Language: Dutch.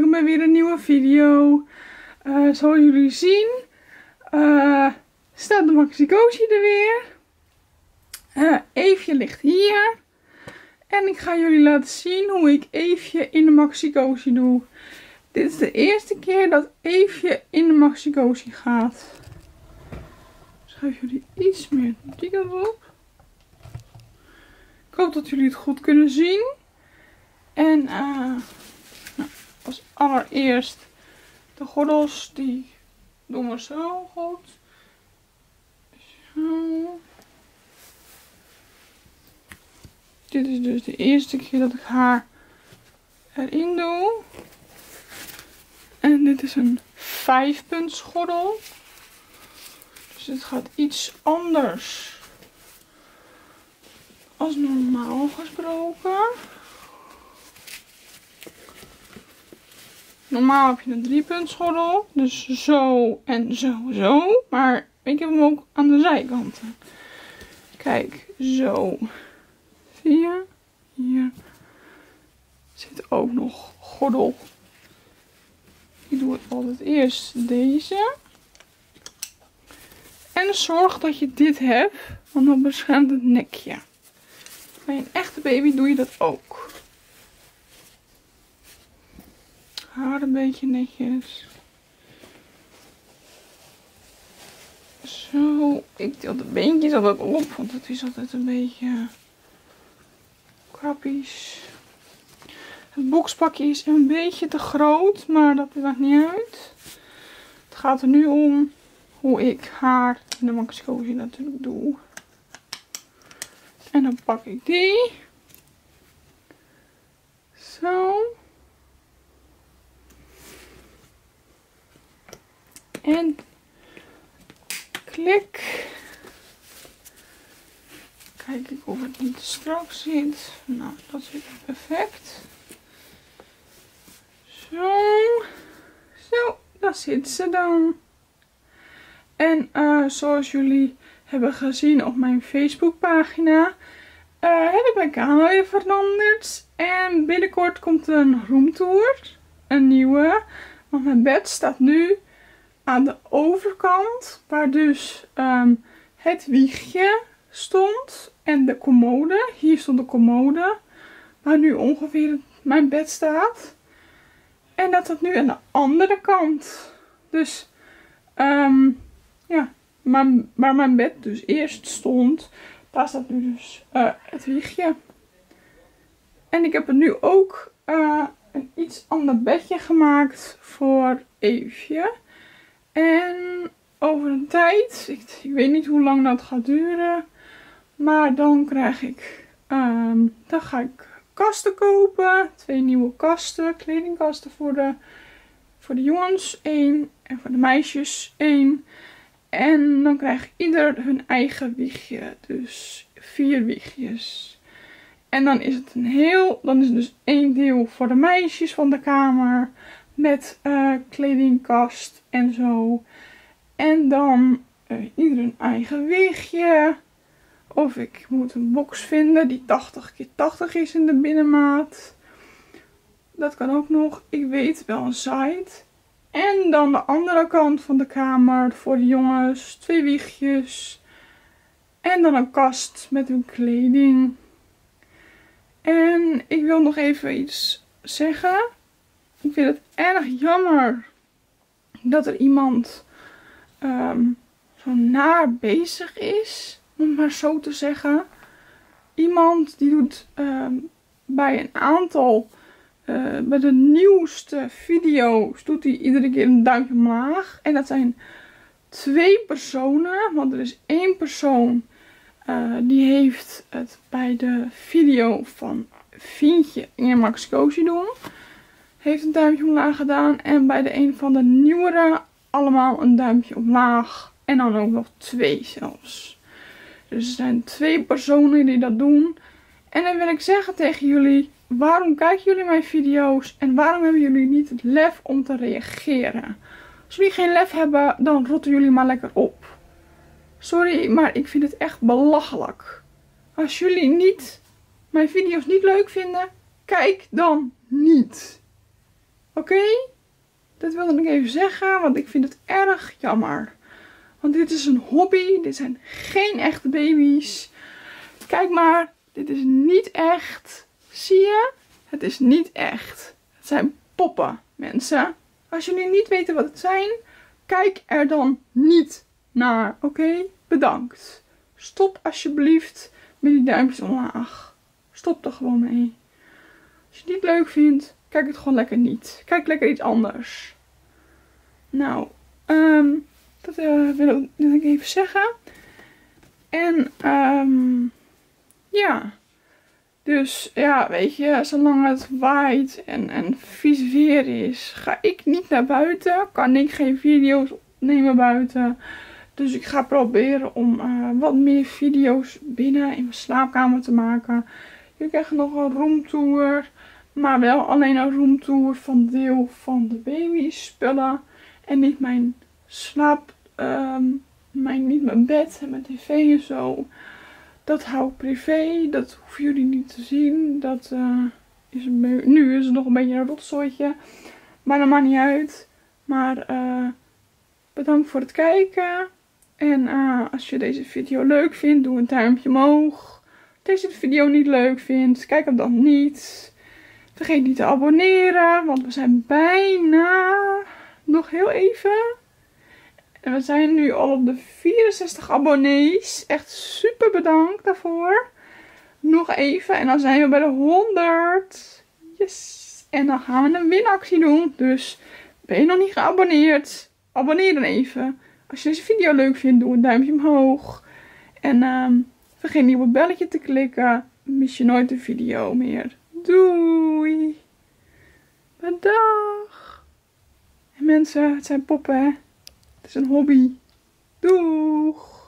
welkom bij weer een nieuwe video. Zoals jullie zien staat de Maxi Cosi er weer. Eefje ligt hier. En ik ga jullie laten zien hoe ik Eefje in de Maxi Cosi doe. Dit is de eerste keer dat Eefje in de Maxi Cosi gaat. Schuif jullie iets meer die kant op. Ik hoop dat jullie het goed kunnen zien. En nou, als allereerst de gordels, die doen we zo goed. Zo. Dit is dus de eerste keer dat ik haar erin doe. En dit is een 5-punt gordel. Dus het gaat iets anders als normaal gesproken. Normaal heb je een 3-punt gordel, dus zo en zo. Maar ik heb hem ook aan de zijkanten. Kijk, zo. Zie je? Hier zit ook nog gordel. Ik doe het altijd eerst deze. En zorg dat je dit hebt, want dan beschermt het nekje. Bij een echte baby doe je dat ook. Haar een beetje netjes. Zo. Ik deel de beentjes altijd op, want het is altijd een beetje krappies. Het boxpakje is een beetje te groot, maar dat maakt niet uit. Het gaat er nu om hoe ik haar in de Maxi Cosi natuurlijk doe. En dan pak ik die. Zo. En klik. Kijk ik of het niet strak zit. Nou, dat zit perfect. Zo. Zo, daar zit ze dan. En zoals jullie hebben gezien op mijn Facebookpagina, heb ik mijn kanaal weer veranderd. En binnenkort komt een roomtour. Een nieuwe. Want mijn bed staat nu aan de overkant, waar dus het wiegje stond en de commode. Hier stond de commode, waar nu ongeveer mijn bed staat. En dat staat nu aan de andere kant. Dus ja, waar mijn bed dus eerst stond, daar staat nu dus het wiegje. En ik heb er nu ook een iets ander bedje gemaakt voor Eefje. En over een tijd, ik weet niet hoe lang dat gaat duren, maar dan krijg ik, dan ga ik kasten kopen. 2 nieuwe kasten, kledingkasten voor de jongens 1 en voor de meisjes 1. En dan krijgt ieder hun eigen wiegje, dus 4 wiegjes. En dan is het dan is het dus 1 deel voor de meisjes van de kamer. Met kledingkast en zo. En dan ieder een eigen wiegje. Of ik moet een box vinden die 80x80 is in de binnenmaat. Dat kan ook nog. Ik weet wel een site. En dan de andere kant van de kamer voor de jongens. 2 wiegjes. En dan een kast met hun kleding. En ik wil nog even iets zeggen. Ik vind het erg jammer dat er iemand zo naar bezig is, om het maar zo te zeggen. Iemand die doet bij een aantal, bij de nieuwste video's, doet hij iedere keer een duimpje omlaag. En dat zijn 2 personen, want er is 1 persoon die heeft het bij de video van Fientje en Maxi Cosi doen. Heeft een duimpje omlaag gedaan. En bij de een van de nieuwere allemaal een duimpje omlaag. En dan ook nog 2 zelfs. Dus er zijn 2 personen die dat doen. En dan wil ik zeggen tegen jullie. Waarom kijken jullie mijn video's? En waarom hebben jullie niet het lef om te reageren? Als jullie geen lef hebben, dan rotten jullie maar lekker op. Sorry, maar ik vind het echt belachelijk. Als jullie mijn video's niet leuk vinden, kijk dan niet. Oké? Dat wilde ik even zeggen, want ik vind het erg jammer. Want dit is een hobby, dit zijn geen echte baby's. Kijk maar, dit is niet echt. Zie je? Het is niet echt. Het zijn poppen, mensen. Als jullie niet weten wat het zijn, kijk er dan niet naar, oké? Bedankt. Stop alsjeblieft met die duimpjes omlaag. Stop er gewoon mee. Als je het niet leuk vindt, kijk het gewoon lekker niet. Kijk lekker iets anders. Nou, dat wil ik even zeggen. En ja. Dus ja, weet je, zolang het waait en vies weer is, ga ik niet naar buiten. Kan ik geen video's opnemen buiten. Dus ik ga proberen om wat meer video's binnen in mijn slaapkamer te maken. Jullie krijgen nog een roomtour. Maar wel alleen een roomtour van deel van de baby spullen. En niet mijn slaap, niet mijn bed en mijn tv en zo. Dat hou ik privé. Dat hoeven jullie niet te zien. Dat is nu is het nog een beetje een rotzooitje. Maar dat maakt niet uit. Maar bedankt voor het kijken. En als je deze video leuk vindt, doe een duimpje omhoog. Als je de video niet leuk vindt, kijk hem dan niet. Vergeet niet te abonneren, want we zijn bijna nog heel even. En we zijn nu al op de 64 abonnees. Echt super bedankt daarvoor. Nog even en dan zijn we bij de 100. Yes! En dan gaan we een winactie doen. Dus ben je nog niet geabonneerd? Abonneer dan even. Als je deze video leuk vindt, doe een duimpje omhoog. En vergeet niet op het belletje te klikken. Mis je nooit de video meer. Doei. Dag. En mensen, het zijn poppen, hè. Het is een hobby. Doeg.